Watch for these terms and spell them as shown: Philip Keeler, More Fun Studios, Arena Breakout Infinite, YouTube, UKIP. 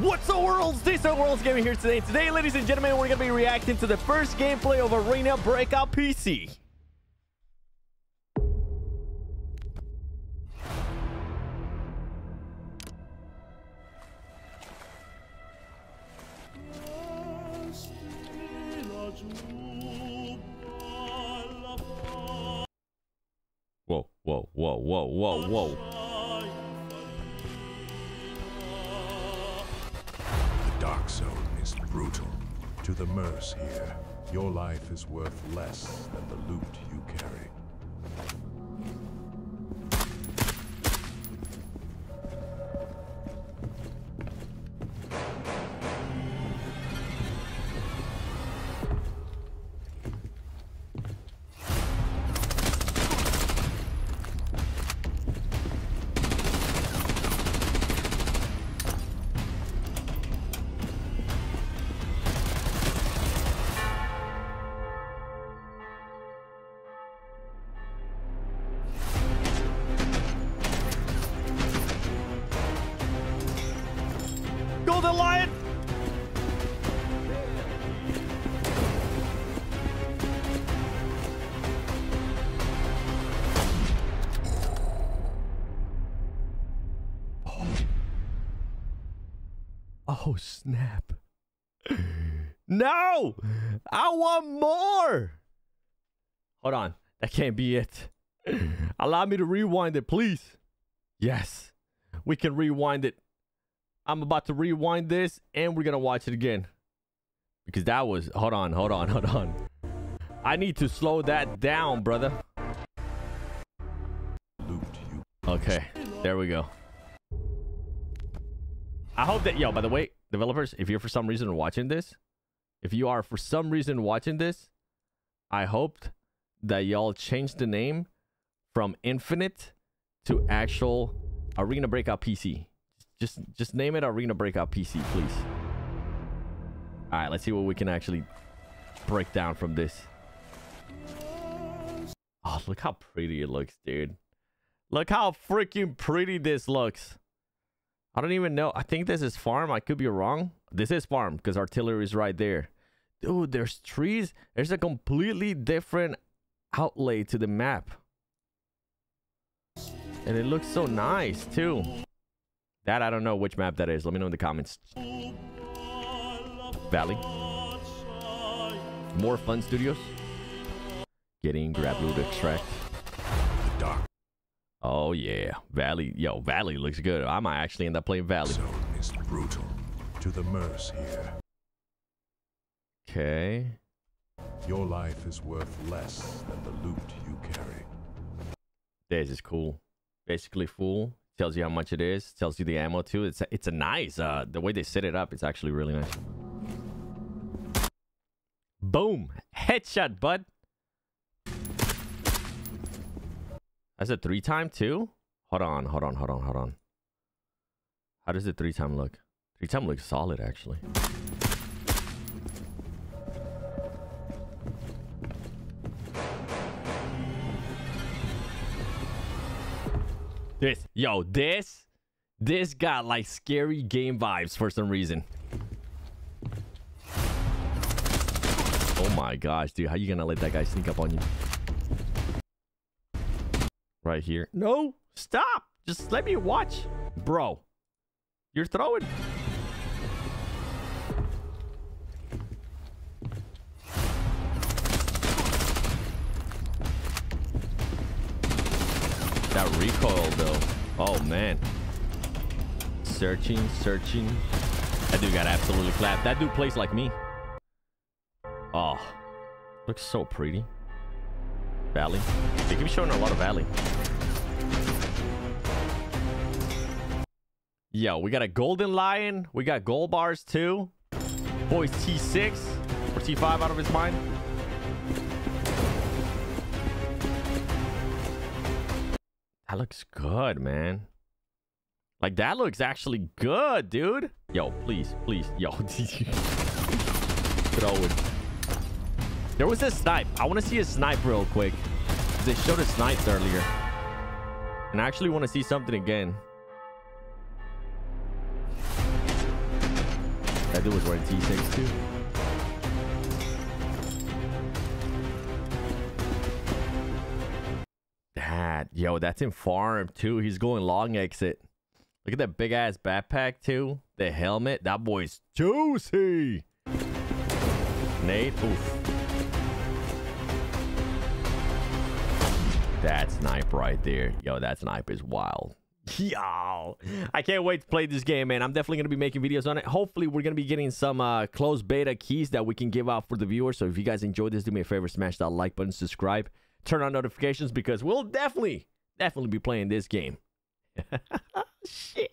What's up, worlds? This is Worlds Gaming here today. Today, ladies and gentlemen, we're going to be reacting to the first gameplay of Arena Breakout PC. Whoa, whoa, whoa, whoa, whoa, whoa. Dark zone is brutal. To the mercs here, your life is worth less than the loot you carry. The lion. Oh snap. No, I want more. Hold on, that can't be it. Allow me to rewind it, please. Yes, we can rewind it. I'm about to rewind this and we're going to watch it again because that was, hold on. I need to slow that down, brother. Okay, there we go. I hope that, yo, by the way, developers, if you're for some reason watching this, I hoped that y'all changed the name from Infinite to actual Arena Breakout PC. Just name it Arena Breakout PC, please. All right, let's see what we can actually break down from this. Oh, look how pretty it looks, dude. Look how freaking pretty this looks. I don't even know. I think this is farm. I could be wrong. This is farm because artillery is right there. Dude, there's trees. There's a completely different outlay to the map. And it looks so nice, too. That I don't know which map that is. Let me know in the comments. Valley. More Fun Studios. Getting grab, loot, extract. The dark. Oh yeah, Valley. Yo, Valley looks good. I might actually end up playing Valley. So it's brutal to the mercs here. Okay. Your life is worth less than the loot you carry. This is cool. Basically, full. Tells you how much it is. Tells you the ammo too. It's a nice. The way they set it up, it's actually really nice. Boom! Headshot, bud. That's a 3-time too. Hold on. How does the 3-time look? 3-time looks solid actually. This got like scary game vibes for some reason. Oh my gosh, dude, how you gonna let that guy sneak up on you? Right here. No, stop. Just let me watch. Bro, you're throwing. That recoil though. Oh man. Searching. That dude got absolutely clapped. That dude plays like me. Oh, looks so pretty. Valley. They keep showing a lot of Valley. Yo, we got a golden lion. We got gold bars too. Boy's T6 or T5 out of his mind. That looks good, man. Like, that looks actually good, dude. Yo, please. Yo, throw it. There was a snipe. I want to see a snipe real quick. They showed a snipe earlier. And I actually want to see something again. That dude was wearing T6 too. That, yo, that's in farm too. He's going long exit. Look at that big ass backpack too. The helmet. That boy's juicy. Nate. Oof. That snipe right there. Yo, that snipe is wild. Yo, I can't wait to play this game, man. I'm definitely gonna be making videos on it. Hopefully we're gonna be getting some closed beta keys that we can give out for the viewers. So if you guys enjoyed this, do me a favor, smash that like button, subscribe, turn on notifications, because we'll definitely be playing this game. Shit.